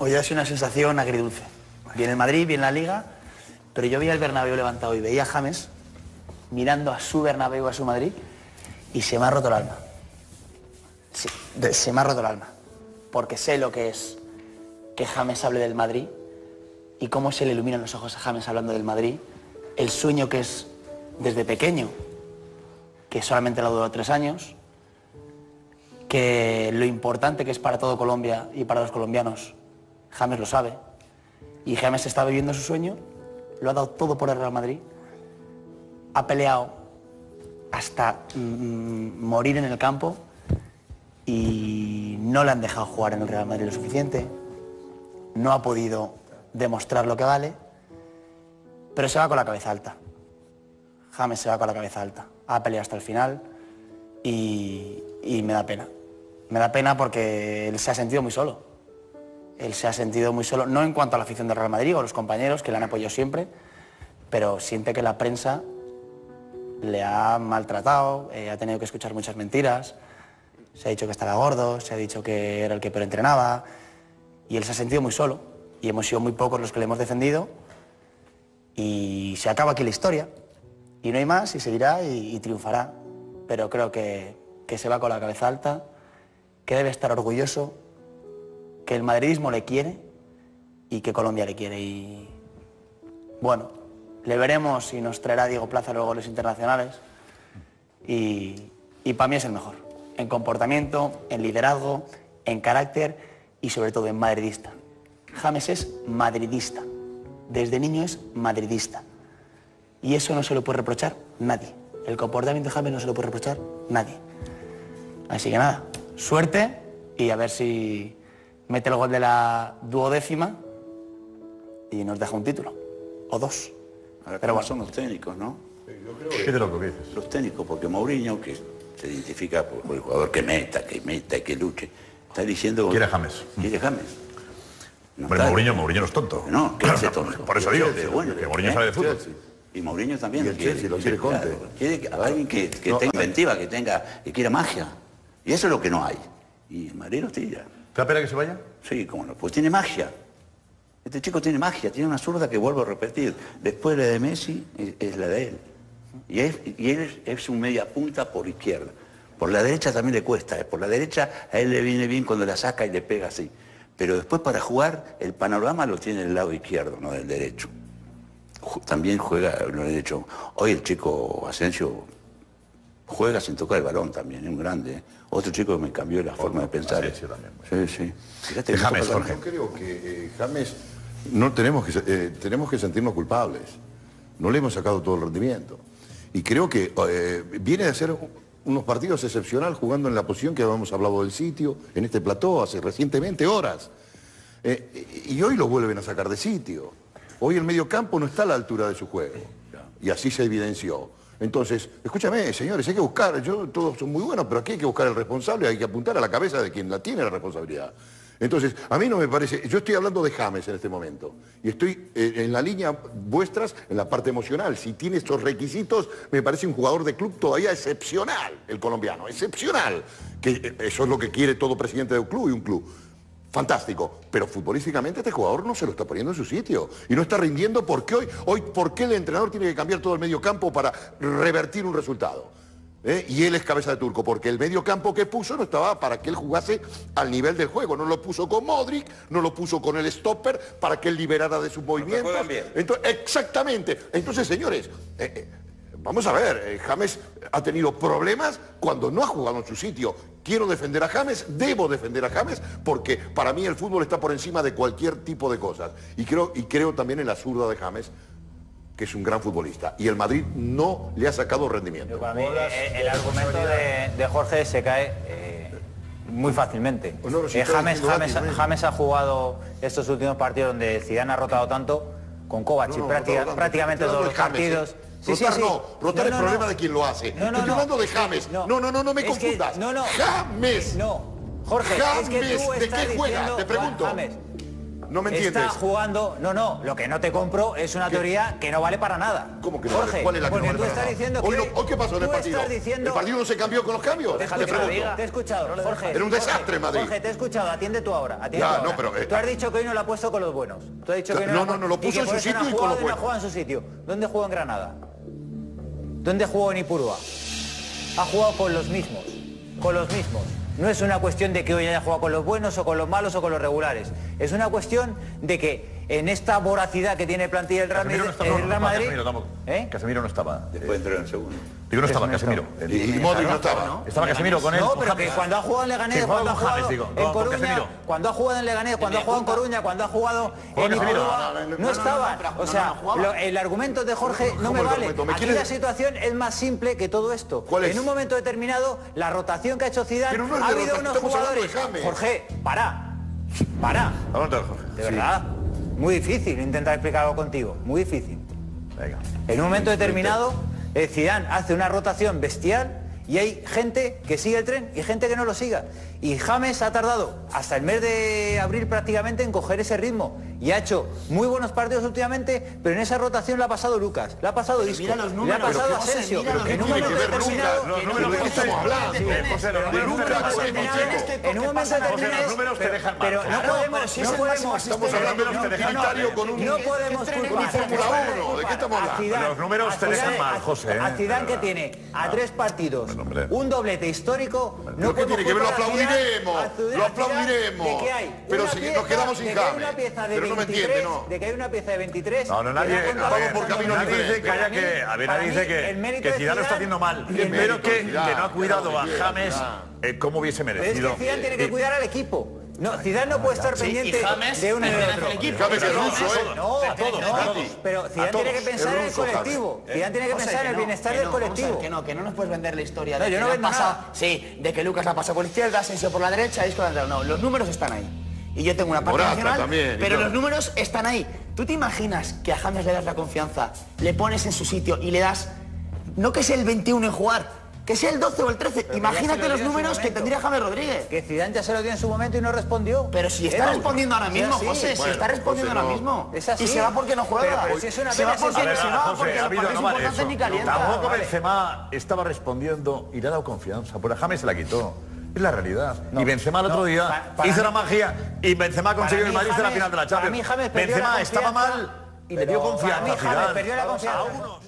Hoy ha sido una sensación agridulce. Bien el Madrid, bien la Liga, pero yo veía el Bernabéu levantado y veía a James mirando a su Bernabéu, a su Madrid, y se me ha roto el alma. Sí, se me ha roto el alma, porque sé lo que es que James hable del Madrid y cómo se le iluminan los ojos a James hablando del Madrid, el sueño que es desde pequeño, que solamente lo duró 3 años, que lo importante que es para todo Colombia y para los colombianos, James lo sabe, y James está viviendo su sueño, lo ha dado todo por el Real Madrid, ha peleado hasta morir en el campo y no le han dejado jugar en el Real Madrid lo suficiente, no ha podido demostrar lo que vale, pero se va con la cabeza alta. James se va con la cabeza alta, ha peleado hasta el final y me da pena. Me da pena porque él se ha sentido muy solo. Él se ha sentido muy solo, no en cuanto a la afición del Real Madrid o los compañeros que le han apoyado siempre, pero siente que la prensa le ha maltratado, ha tenido que escuchar muchas mentiras, se ha dicho que estaba gordo, se ha dicho que era el que peor entrenaba, y él se ha sentido muy solo, y hemos sido muy pocos los que le hemos defendido, y se acaba aquí la historia, y no hay más, y seguirá y triunfará, pero creo que se va con la cabeza alta, que debe estar orgulloso, que el madridismo le quiere y que Colombia le quiere, y bueno, le veremos si nos traerá Diego Plaza luego los internacionales, y para mí es el mejor, en comportamiento, en liderazgo, en carácter y sobre todo en madridista. James es madridista, desde niño es madridista, y eso no se lo puede reprochar nadie, el comportamiento de James no se lo puede reprochar nadie. Así que nada, suerte y a ver si mete el gol de la 12ª y nos deja un título, o 2. Ahora, pero bueno, son los técnicos, ¿no? Sí, yo creo que... ¿Qué te lo dices? Los técnicos, porque Mourinho, que se identifica por el jugador que meta, que luche, está diciendo... Quiere James. Quiere James. No, pero Mourinho no es tonto. No, que claro, es tonto. Por eso digo, que Mourinho sabe de fútbol. Y Mourinho también. Y el Chelsea, lo quiere Conte. Quiere alguien que tenga inventiva, que quiera magia. Y eso es lo que no hay. Y el Madrid los tira. ¿Te da pena que se vaya? Sí, cómo no. Pues tiene magia. Este chico tiene magia, tiene una zurda que vuelvo a repetir. Después la de Messi es la de él. Y él es un media punta por izquierda. Por la derecha también le cuesta. Por la derecha a él le viene bien cuando la saca y le pega así. Pero después para jugar el panorama lo tiene del lado izquierdo, no del derecho. También juega el derecho. Hoy el chico Asensio juega sin tocar el balón también, es un grande, ¿eh? Otro chico que me cambió la forma de pensar. Asensio también. Bueno. Sí, sí. Fíjate, James, Jorge. Yo creo que James... No tenemos que sentirnos culpables. No le hemos sacado todo el rendimiento. Y creo que viene de hacer unos partidos excepcionales jugando en la posición que habíamos hablado del sitio, en este plató, hace recientemente horas. Y hoy lo vuelven a sacar de sitio. Hoy el mediocampo no está a la altura de su juego. Y así se evidenció. Entonces, escúchame, señores, hay que buscar, todos son muy buenos, pero aquí hay que buscar el responsable, hay que apuntar a la cabeza de quien la tiene la responsabilidad. Entonces, a mí no me parece... Yo estoy hablando de James en este momento. Y estoy en la línea vuestras, en la parte emocional. Si tiene estos requisitos, me parece un jugador de club todavía excepcional, el colombiano. Excepcional. Que eso es lo que quiere todo presidente de un club y un club. Fantástico. Pero futbolísticamente este jugador no se lo está poniendo en su sitio. Y no está rindiendo porque hoy ¿por qué el entrenador tiene que cambiar todo el mediocampo para revertir un resultado? Y él es cabeza de turco, porque el medio campo que puso no estaba para que él jugase al nivel del juego. No lo puso con Modrić, no lo puso con el stopper, para que él liberara de sus movimientos. Entonces, exactamente. Entonces, señores, vamos a ver, James ha tenido problemas cuando no ha jugado en su sitio. Quiero defender a James, debo defender a James, porque para mí el fútbol está por encima de cualquier tipo de cosas. Y creo también en la zurda de James, que es un gran futbolista, y el Madrid no le ha sacado rendimiento. Para mí el argumento de Jorge se cae muy fácilmente. James ha jugado estos últimos partidos donde Zidane ha rotado tanto, con Kovačić prácticamente todos los partidos. Rotar es problema de quien lo hace. Estoy hablando de James. No me confundas. James. No, Jorge, James, ¿de qué juega? Te pregunto. No me entiendes. Está jugando... No, no, lo que no te compro es una teoría que no vale para nada. ¿Cómo que no? Jorge, ¿cuál es la que no vale para nada? Diciendo hoy, no, hoy qué pasó en el partido. El partido no se cambió con los cambios. Déjate que te diga. Te he escuchado, Jorge. Era un desastre, Madrid. Jorge, te he escuchado. Atiende tú ahora. Atiende tú ahora. No, pero, tú has dicho que hoy no lo ha puesto con los buenos. Tú has dicho que no, no, lo puso en su sitio y con los buenos. En su sitio. ¿Dónde jugó en Granada? ¿Dónde jugó en Ipuruá? Ha jugado con los mismos. Con los mismos. No es una cuestión de que hoy haya jugado con los buenos o con los malos o con los regulares. Es una cuestión de que en esta voracidad que tiene plantilla el Real Madrid... Casemiro no estaba. Después entró en el segundo. Digo, no estaba Casemiro. Y Modrić no estaba. Estaba Casemiro con él. No, pero que cuando ha jugado en Leganés, cuando ha jugado en Coruña, cuando ha jugado en Leganés, cuando ha jugado en Coruña, cuando ha jugado en Ipuruá, no estaba. O sea, el argumento de Jorge no me vale. Aquí la situación es más simple que todo esto. En un momento determinado, la rotación que ha hecho Zidane, ha habido unos jugadores... Jorge, para. Para. De verdad. Muy difícil intentar explicarlo contigo. Muy difícil. Venga. En un momento determinado, Zidane hace una rotación bestial y hay gente que sigue el tren y gente que no lo siga. Y James ha tardado hasta el mes de abril prácticamente en coger ese ritmo. Y ha hecho muy buenos partidos últimamente, pero en esa rotación la ha pasado Lucas, la ha pasado Isco, la ha pasado Asensio. En un momento determinado... En un momento determinado... Pero no podemos... Estamos hablando de un sanitario con un... No podemos culpar... ¿De qué estamos hablando? Los números te dejan mal, José. A Zidane, que tiene a 3 partidos, un doblete histórico... No tiene que ver, lo aplaudiremos. Lo aplaudiremos. Pero si nos quedamos sin James... No me entiende, no. De que hay una pieza de 23. No, no, nadie. Vamos por caminos diferentes. A ver, nadie dice que Zidane lo está haciendo mal. Pero que no ha cuidado a James como hubiese merecido. Es que Zidane tiene que cuidar al equipo. No, Zidane no puede estar pendiente de uno y de otro. James es ruso, ¿eh? No, pero Zidane tiene que pensar en el colectivo. Zidane tiene que pensar en el bienestar del colectivo. Que no nos puedes vender la historia de que pasa. Sí, de que Lucas la pasa por izquierda, Asensio por la derecha, Isco por la derecha. No, los números están ahí. Y yo tengo una parte Morata nacional, también, pero los números están ahí. ¿Tú te imaginas que a James le das la confianza, le pones en su sitio y le das, no que sea el 21 en jugar, que sea el 12 o el 13? Pero imagínate los números que tendría James Rodríguez. Que Zidane ya se lo dio en su momento y no respondió. Pero si está respondiendo ahora mismo, José, si está respondiendo ahora mismo. Es así. Y se va porque no juega. Pero si es una pena, se va porque los partidos importantes ni calienta. Tampoco Benzema estaba respondiendo y le ha dado confianza. Por a James se la quitó. Es la realidad. No, y Benzema el otro día hizo la magia y Benzema consiguió el Madrid en la final de la Champions. Benzema estaba mal y le dio confianza. James perdió la confianza.